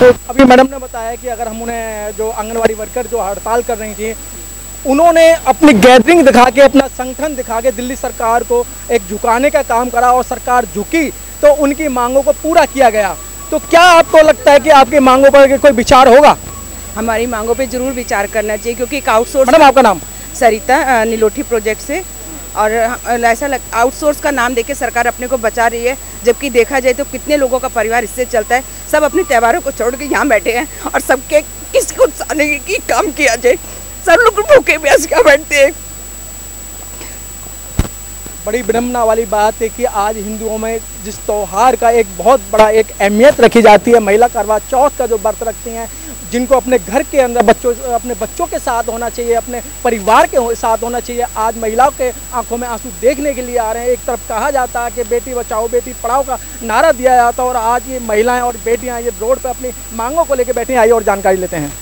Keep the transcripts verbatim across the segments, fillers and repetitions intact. तो अभी मैडम ने बताया कि अगर हम उन्हें जो आंगनबाड़ी वर्कर जो हड़ताल कर रही थी, उन्होंने अपनी गैदरिंग दिखा के, अपना संगठन दिखा के दिल्ली सरकार को एक झुकाने का काम करा और सरकार झुकी तो उनकी मांगों को पूरा किया गया। तो क्या आपको लगता है कि आपकी मांगों पर कोई विचार होगा? हमारी मांगों पे जरूर विचार करना चाहिए क्योंकि एक आउटसोर्स। मैडम आपका नाम? सरिता नीलोठी प्रोजेक्ट से। और ऐसा लग आउटसोर्स का नाम देके सरकार अपने को बचा रही है, जबकि देखा जाए तो कितने लोगों का परिवार इससे चलता है। सब अपने त्योहारों को छोड़ के यहाँ बैठे हैं और सबके किसी को की काम किया जाए, सब लोग भूखे प्यासे क्या बैठते हैं। बड़ी विडम्बना वाली बात है कि आज हिंदुओं में जिस त्यौहार का एक बहुत बड़ा एक अहमियत रखी जाती है, महिला करवा चौथ का जो व्रत रखती हैं, जिनको अपने घर के अंदर बच्चों अपने बच्चों के साथ होना चाहिए, अपने परिवार के साथ होना चाहिए, आज महिलाओं के आंखों में आंसू देखने के लिए आ रहे हैं। एक तरफ कहा जाता है कि बेटी बचाओ बेटी पढ़ाओ का नारा दिया जाता है और आज ये महिलाएँ और बेटियाँ ये रोड पर अपनी मांगों को लेकर बैठी हैं। आइए और जानकारी लेते हैं।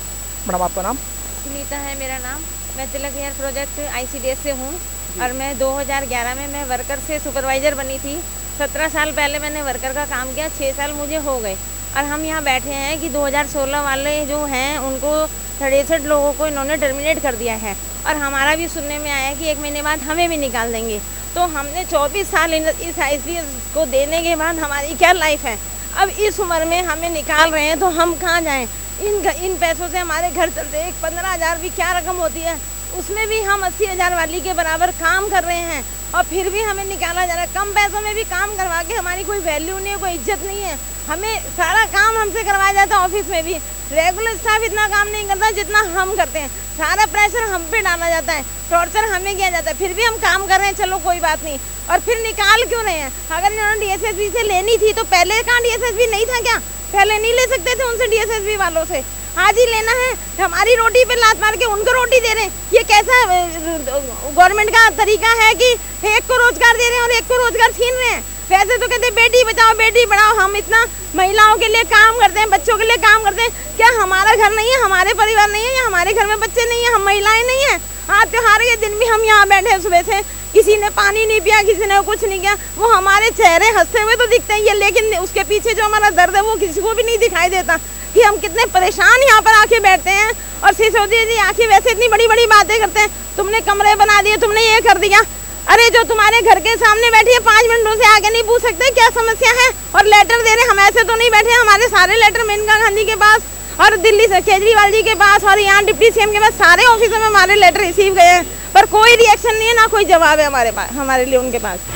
मैडम आपका नाम? सुनीता है मेरा नाम। मैं Tilak Vihar project I C D S से हूँ और मैं दो हज़ार ग्यारह में मैं वर्कर से सुपरवाइज़र बनी थी। सत्रह साल पहले मैंने वर्कर का काम किया, छः साल मुझे हो गए और हम यहाँ बैठे हैं कि दो हज़ार सोलह वाले जो हैं उनको तिरसठ लोगों को इन्होंने टर्मिनेट कर दिया है और हमारा भी सुनने में आया कि एक महीने बाद हमें भी निकाल देंगे। तो हमने चौबीस साल इस आई सी डी एस को देने के बाद हमारी क्या लाइफ है? अब इस उम्र में हमें निकाल रहे हैं तो हम कहाँ जाएँ? इन इन पैसों से हमारे घर चलते हैं। पंद्रह हज़ार भी क्या रकम होती है, उसमें भी हम अस्सी हज़ार वाली के बराबर काम कर रहे हैं और फिर भी हमें निकाला जा रहा है। कम पैसों में भी काम करवा के हमारी कोई वैल्यू नहीं है, कोई इज्जत नहीं है। हमें सारा काम हमसे करवाया जाता है। ऑफिस में भी रेगुलर स्टाफ इतना काम नहीं करता जितना हम करते हैं। सारा प्रेशर हम पे डाला जाता है, टॉर्चर हमें किया जाता है, फिर भी हम काम कर रहे हैं। चलो कोई बात नहीं। और फिर निकाल क्यों रहे हैं? अगर इन्होंने डी एस एस बी से लेनी थी तो पहले कहाँ डी एस एस बी नहीं था क्या? पहले नहीं ले सकते थे उनसे, डीएसएसबी वालों से? आज ही लेना है। हमारी रोटी पे लात मार के उनको रोटी दे रहे हैं। ये कैसा गवर्नमेंट का तरीका है कि एक को रोजगार दे रहे हैं और एक को रोजगार छीन रहे हैं? वैसे तो कहते हैं बेटी बचाओ बेटी पढ़ाओ, हम इतना महिलाओं के लिए काम करते हैं, बच्चों के लिए काम करते हैं। क्या हमारा घर नहीं है, हमारे परिवार नहीं है, या हमारे घर में बच्चे नहीं है, हम महिलाएं नहीं है? आज त्योहार के दिन भी हम यहाँ बैठे हैं, सुबह से किसी ने पानी नहीं पिया, किसी ने कुछ नहीं किया। वो हमारे चेहरे हंसते हुए तो दिखते हैं, लेकिन उसके पीछे जो हमारा दर्द है वो किसी को भी नहीं दिखाई देता कि हम कितने परेशान यहाँ पर आके बैठते हैं। और सिसोदिया जी आके वैसे इतनी बड़ी बड़ी बातें करते हैं, तुमने कमरे बना दिए, तुमने ये कर दिया। अरे जो तुम्हारे घर के सामने बैठी है, पाँच मिनटों से आगे नहीं पूछ सकते क्या समस्या है? और लेटर दे रहे, हम ऐसे तो नहीं बैठे। हमारे सारे लेटर मेनका गांधी के पास और दिल्ली से केजरीवाल जी के पास और यहाँ डिप्टी सीएम के पास, सारे ऑफिसों में हमारे लेटर रिसीव गए हैं, पर कोई रिएक्शन नहीं है, ना कोई जवाब है हमारे पास, हमारे लिए उनके पास।